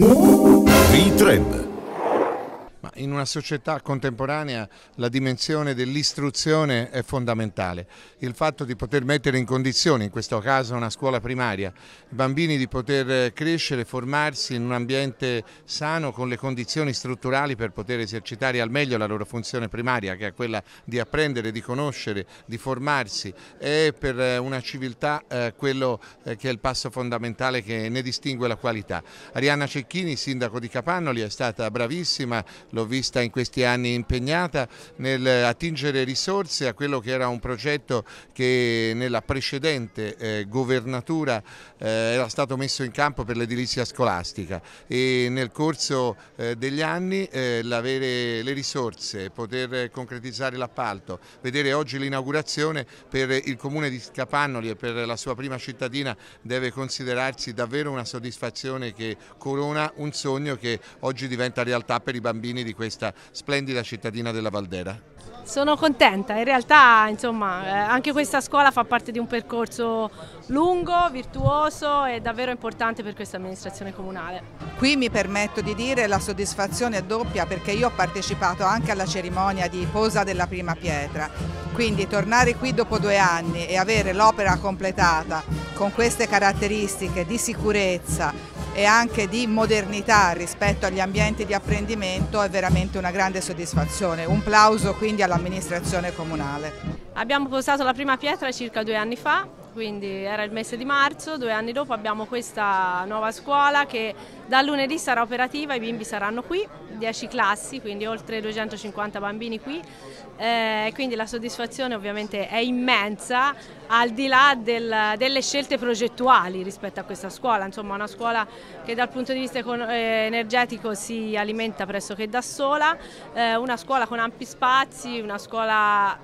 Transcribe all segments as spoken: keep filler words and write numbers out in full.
V tre. Ma in una società contemporanea la dimensione dell'istruzione è fondamentale. Il fatto di poter mettere in condizione, in questo caso una scuola primaria, i bambini di poter crescere, formarsi in un ambiente sano con le condizioni strutturali per poter esercitare al meglio la loro funzione primaria, che è quella di apprendere, di conoscere, di formarsi, è per una civiltà eh, quello eh, che è il passo fondamentale che ne distingue la qualità. Arianna Cecchini, sindaco di Capannoli, è stata bravissima. L'ho vista in questi anni impegnata nel attingere risorse a quello che era un progetto che nella precedente eh, governatura eh, era stato messo in campo per l'edilizia scolastica, e nel corso eh, degli anni eh, l'avere le risorse, poter concretizzare l'appalto, vedere oggi l'inaugurazione per il comune di Capannoli e per la sua prima cittadina deve considerarsi davvero una soddisfazione che corona un sogno che oggi diventa realtà per i bambini di questa splendida cittadina della Valdera. Sono contenta, in realtà insomma, anche questa scuola fa parte di un percorso lungo, virtuoso e davvero importante per questa amministrazione comunale. Qui mi permetto di dire la soddisfazione è doppia, perché io ho partecipato anche alla cerimonia di posa della prima pietra, quindi tornare qui dopo due anni e avere l'opera completata con queste caratteristiche di sicurezza e anche di modernità rispetto agli ambienti di apprendimento è veramente una grande soddisfazione. Un plauso quindi all'amministrazione comunale. Abbiamo posato la prima pietra circa due anni fa, quindi era il mese di marzo. Due anni dopo abbiamo questa nuova scuola che da lunedì sarà operativa, i bimbi saranno qui, dieci classi, quindi oltre duecentocinquanta bambini qui, eh, quindi la soddisfazione ovviamente è immensa, al di là del, delle scelte progettuali rispetto a questa scuola. Insomma, una scuola che dal punto di vista energetico si alimenta pressoché da sola, eh, una scuola con ampi spazi, una scuola...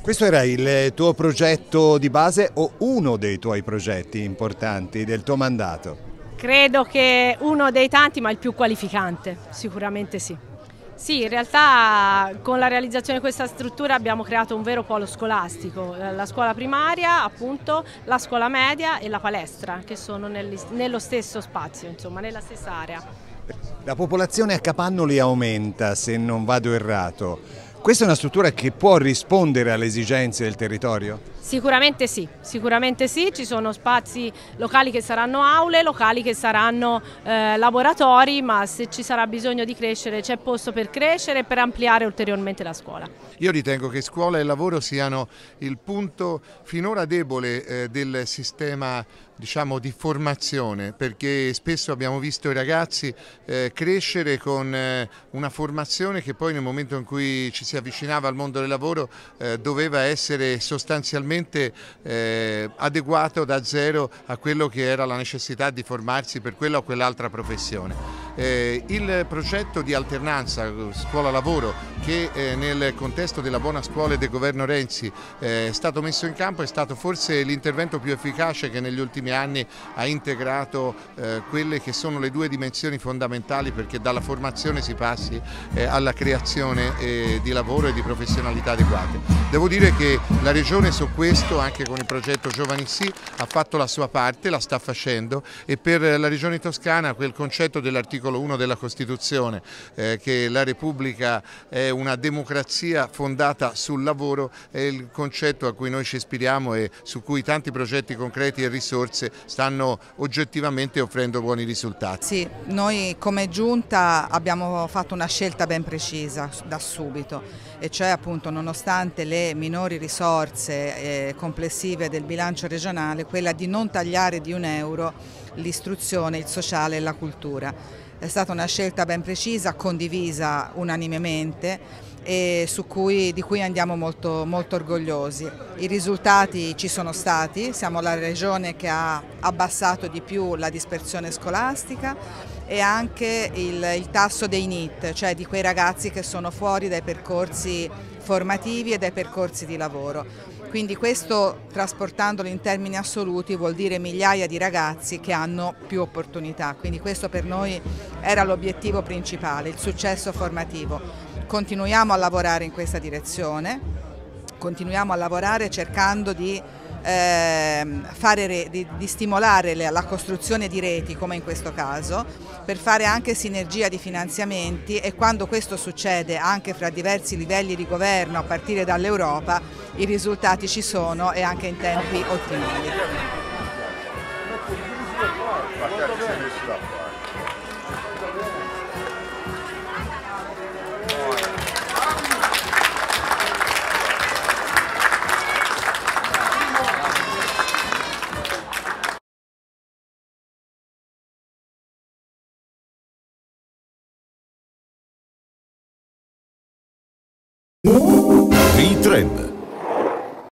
Questo era il tuo progetto di base o uno dei tuoi progetti importanti del tuo mandato? Credo che uno dei tanti, ma il più qualificante, sicuramente sì. Sì, in realtà con la realizzazione di questa struttura abbiamo creato un vero polo scolastico, la scuola primaria appunto, la scuola media e la palestra, che sono nello stesso spazio, insomma, nella stessa area. La popolazione a Capannoli aumenta, se non vado errato. Questa è una struttura che può rispondere alle esigenze del territorio? Sicuramente sì, sicuramente sì, ci sono spazi locali che saranno aule, locali che saranno eh, laboratori, ma se ci sarà bisogno di crescere c'è posto per crescere e per ampliare ulteriormente la scuola. Io ritengo che scuola e lavoro siano il punto finora debole eh, del sistema, diciamo, di formazione, perché spesso abbiamo visto i ragazzi eh, crescere con eh, una formazione che poi nel momento in cui ci si avvicinava al mondo del lavoro eh, doveva essere sostanzialmente eh, adeguato da zero a quello che era la necessità di formarsi per quella o quell'altra professione. Eh, il progetto di alternanza scuola-lavoro che eh, nel contesto della buona scuola e del governo Renzi eh, è stato messo in campo è stato forse l'intervento più efficace che negli ultimi anni ha integrato eh, quelle che sono le due dimensioni fondamentali perché dalla formazione si passi eh, alla creazione eh, di lavoro e di professionalità adeguate. Devo dire che la Regione su questo, anche con il progetto Giovani Sì, ha fatto la sua parte, la sta facendo, e per la Regione Toscana quel concetto dell'articolo uno della Costituzione, eh, che la Repubblica è una democrazia fondata sul lavoro, è il concetto a cui noi ci ispiriamo e su cui tanti progetti concreti e risorse stanno oggettivamente offrendo buoni risultati. Sì, noi come giunta abbiamo fatto una scelta ben precisa da subito, e cioè appunto, nonostante le minori risorse eh, complessive del bilancio regionale, quella di non tagliare di un euro l'istruzione, il sociale e la cultura. È stata una scelta ben precisa, condivisa unanimemente, e su cui, di cui andiamo molto, molto orgogliosi. I risultati ci sono stati, siamo la regione che ha abbassato di più la dispersione scolastica e anche il, il tasso dei NEET, cioè di quei ragazzi che sono fuori dai percorsi formativi e dai percorsi di lavoro. Quindi questo, trasportandolo in termini assoluti, vuol dire migliaia di ragazzi che hanno più opportunità. Quindi questo per noi era l'obiettivo principale, il successo formativo. Continuiamo a lavorare in questa direzione, continuiamo a lavorare cercando di, eh, fare, di, di stimolare la costruzione di reti, come in questo caso, per fare anche sinergia di finanziamenti, e quando questo succede anche fra diversi livelli di governo a partire dall'Europa, i risultati ci sono e anche in tempi ottimali. I trend.